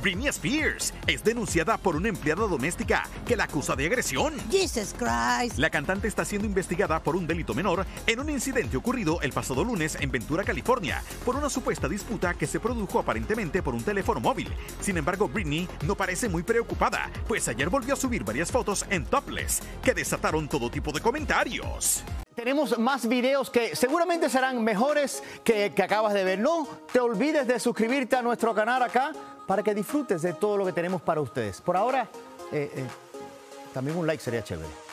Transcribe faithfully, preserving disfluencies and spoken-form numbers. Britney Spears es denunciada por una empleada doméstica que la acusa de agresión. Jesus Christ. La cantante está siendo investigada por un delito menor en un incidente ocurrido el pasado lunes en Ventura, California, por una supuesta disputa que se produjo aparentemente por un teléfono móvil. Sin embargo, Britney no parece muy preocupada, pues ayer volvió a subir varias fotos en topless que desataron todo tipo de comentarios. Tenemos más videos que seguramente serán mejores que, que acabas de ver. No te olvides de suscribirte a nuestro canal acá para que disfrutes de todo lo que tenemos para ustedes. Por ahora, eh, eh, también un like sería chévere.